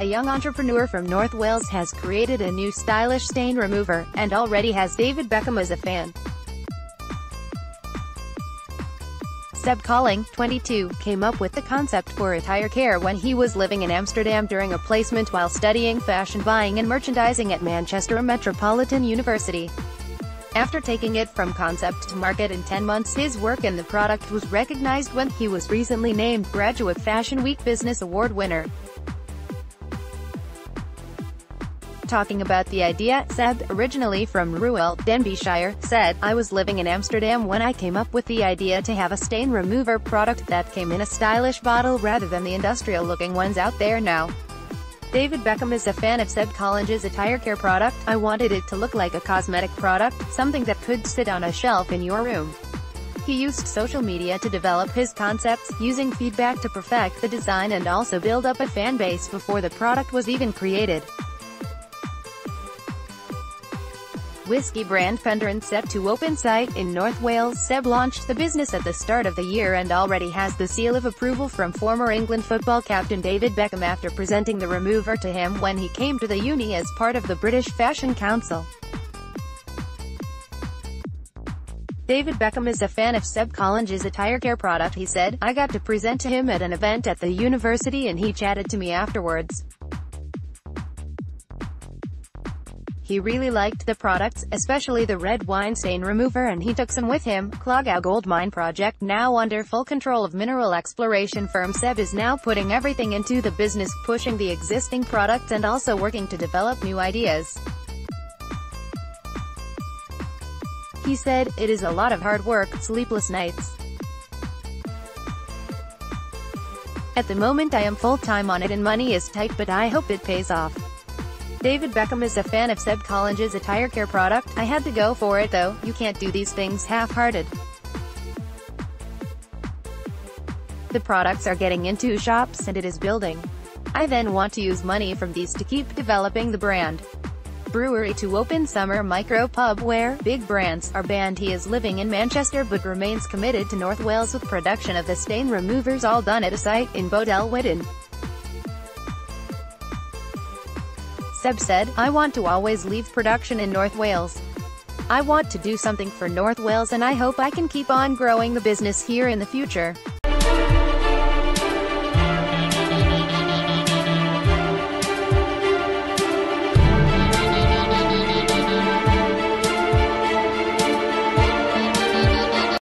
A young entrepreneur from North Wales has created a new stylish stain remover, and already has David Beckham as a fan. Seb Collinge, 22, came up with the concept for Attire Care when he was living in Amsterdam during a placement while studying fashion buying and merchandising at Manchester Metropolitan University. After taking it from concept to market in 10 months, his work in the product was recognized when he was recently named Graduate Fashion Week Business Award winner. Talking about the idea, Seb, originally from Rhuallt, Denbighshire, said, "I was living in Amsterdam when I came up with the idea to have a stain remover product that came in a stylish bottle rather than the industrial-looking ones out there now. David Beckham is a fan of Seb Collinge's Attire Care product. I wanted it to look like a cosmetic product, something that could sit on a shelf in your room." He used social media to develop his concepts, using feedback to perfect the design and also build up a fan base before the product was even created. Whiskey brand Fender is set to open site in North Wales. Seb launched the business at the start of the year and already has the seal of approval from former England football captain David Beckham after presenting the remover to him when he came to the uni as part of the British Fashion Council. David Beckham is a fan of Seb Collinge's Attire Care product, he said. "I got to present to him at an event at the university and he chatted to me afterwards. He really liked the products, especially the red wine stain remover, and he took some with him." Clogau Gold mine project now under full control of mineral exploration firm Seb is now putting everything into the business, pushing the existing products and also working to develop new ideas. He said, "It is a lot of hard work, sleepless nights. At the moment I am full-time on it and money is tight, but I hope it pays off." David Beckham is a fan of Seb Collinge's Attire Care product. "I had to go for it though, you can't do these things half-hearted. The products are getting into shops and it is building. I then want to use money from these to keep developing the brand." Brewery to open summer micro pub where big brands are banned. He is living in Manchester but remains committed to North Wales with production of the stain removers all done at a site in Bodelwyddan. Seb said, "I want to always leave production in North Wales. I want to do something for North Wales and I hope I can keep on growing the business here in the future."